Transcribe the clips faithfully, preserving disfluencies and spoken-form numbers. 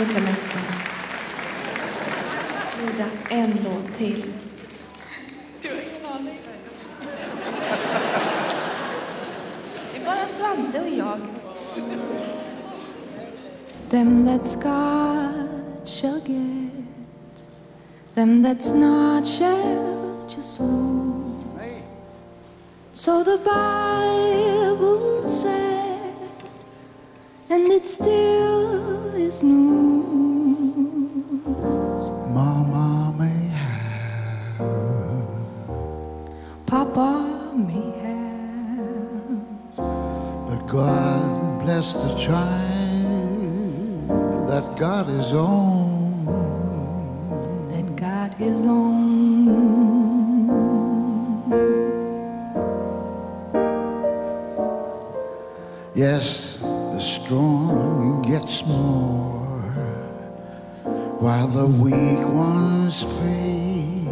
under semestern. Frida, en låt till. Du har ingen aning. Det är bara Svante och jag. Them that's got shall get. Them that's not shall just lose. So the Bible said, and it still is news. Mama may have, Papa may have, but God bless the child that got his own, that got his own. Yes, the strong gets more, while the weak ones fade.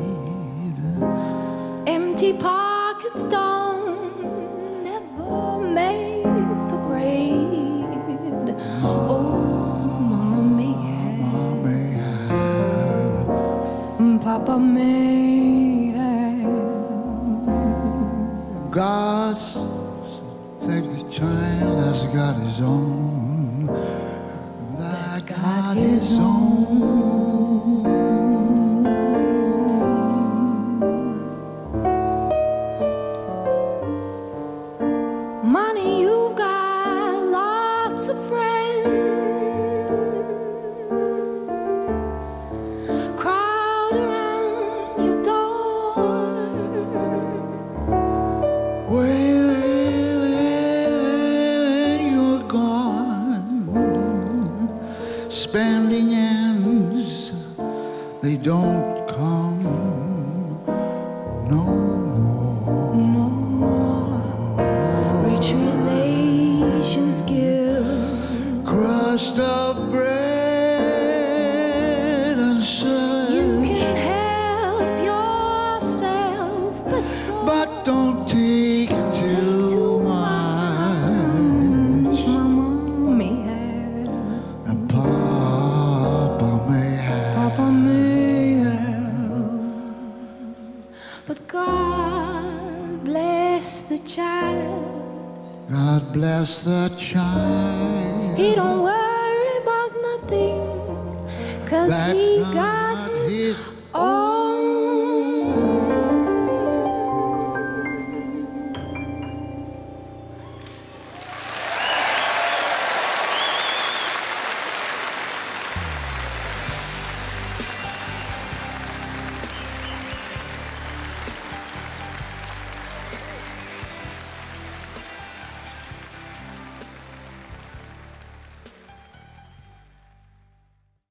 Empty pockets don't ever make the grade. Oh, Papa may have. God save the child that's got his own, that got his own. Money, you've got lots of friends. Spending ends, they don't come no more. No more. Rich relations give crust of bread and such. You can help yourself, but don't, but don't take too. But God bless the child. God bless the child. He don't worry about nothing, 'cause he got